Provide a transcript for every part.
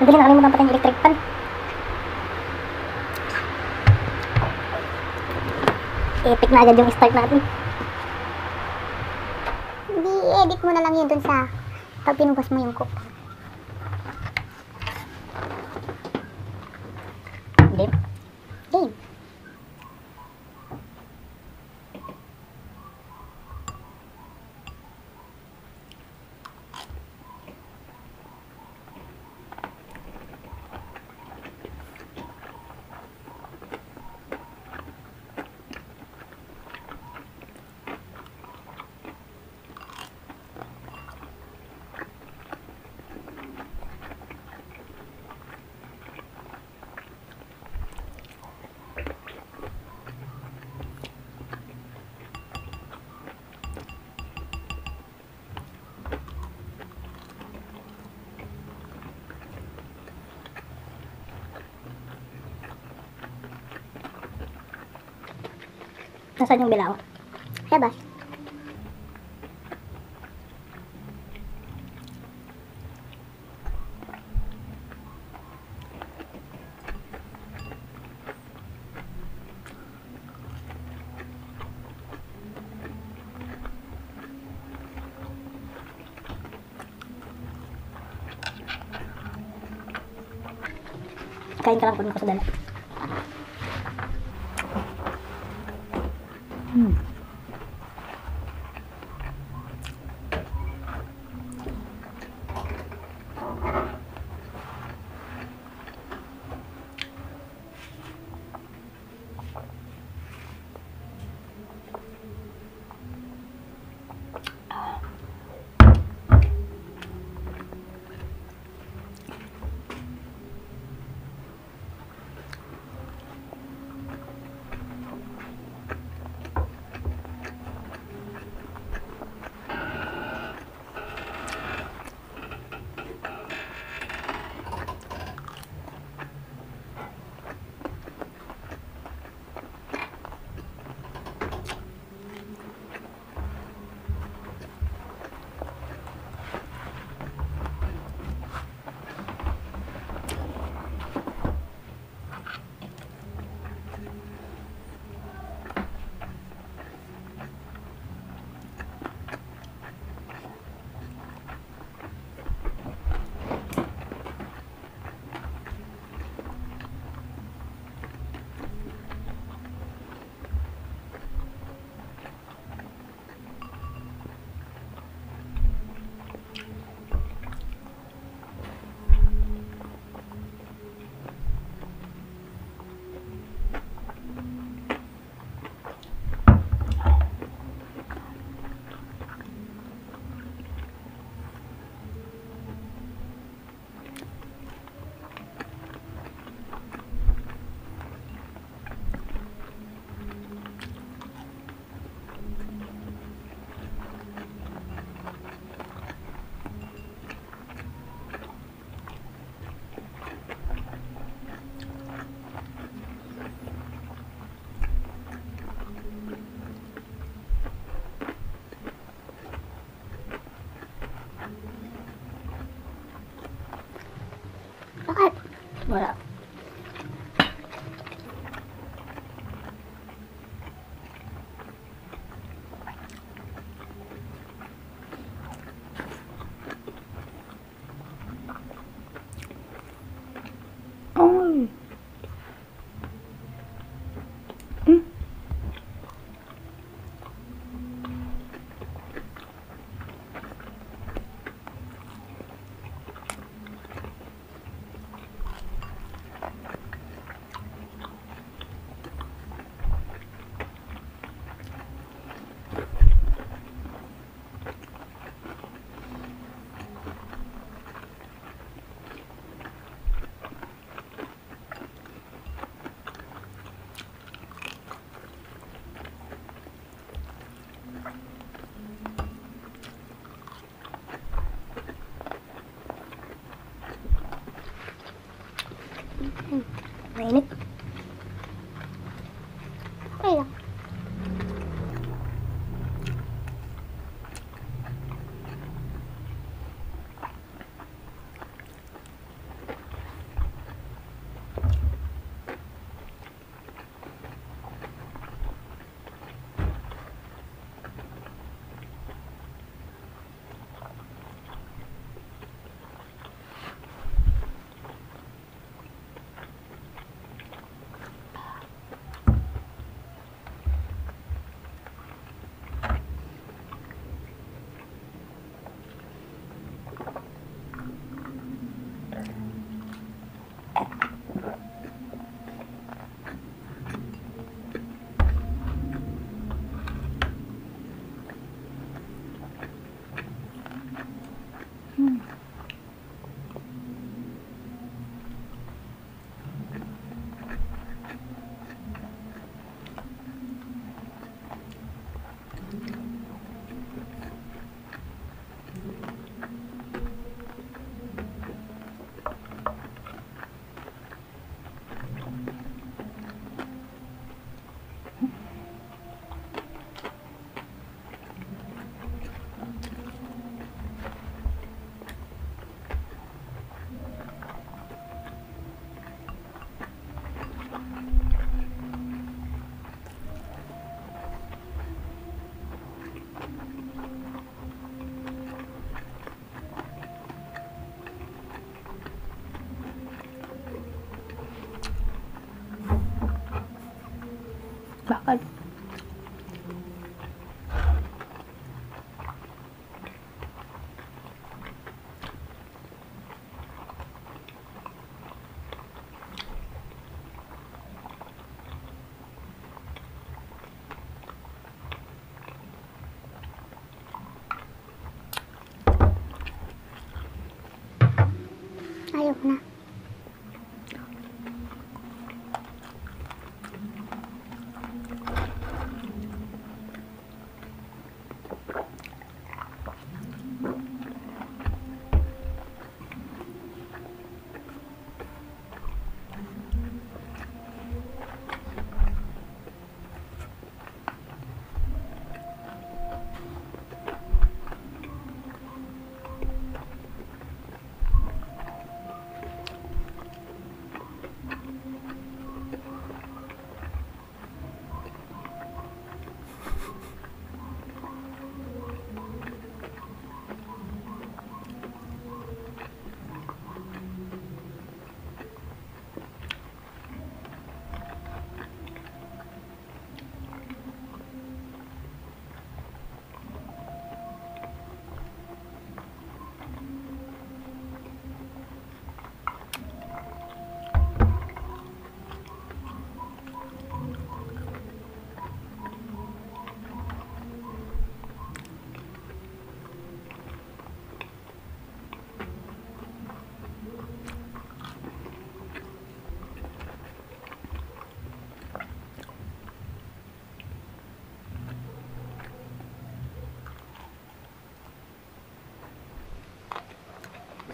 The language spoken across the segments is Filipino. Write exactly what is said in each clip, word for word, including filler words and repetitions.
Nabili na kami muna patay ng electric pan. Epic na agad yung start natin. I-edit mo na lang yun dun sa pag pinubos mo yung cook. Game. Game. Nasaan yung bilao? Hebas. Kain ka lang kung ako sa dala. Hmm. Wala. Oh. Hmm.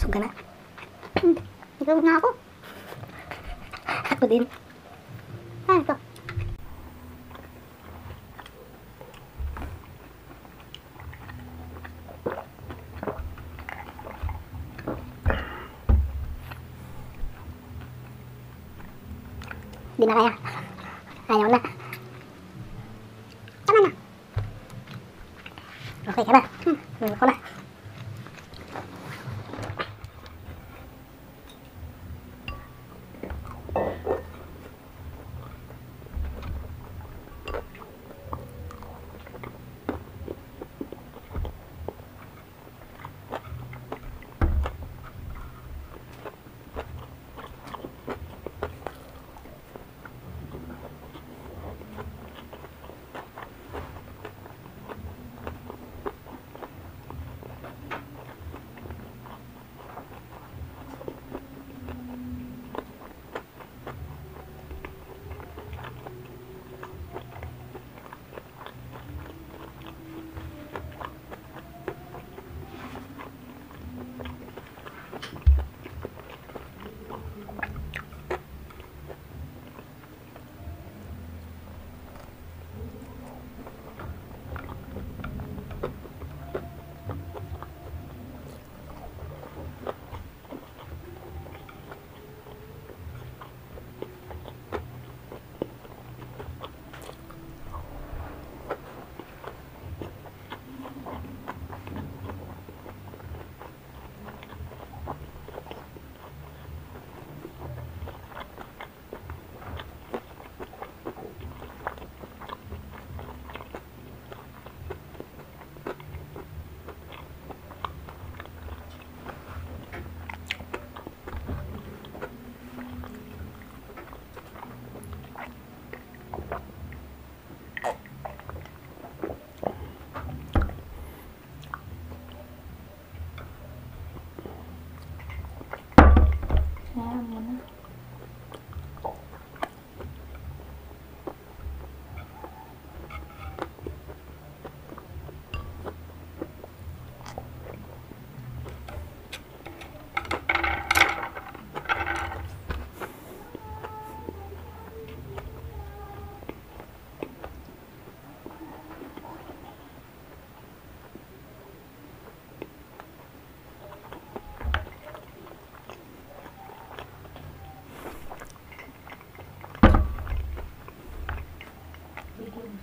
Busog ka na. Ikaw nga ako. Ako din. Ah, ito. Di na kaya. Ayaw na. Tama na. Okay ka ba? Hmm. Nalo ko na.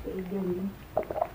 Thank you.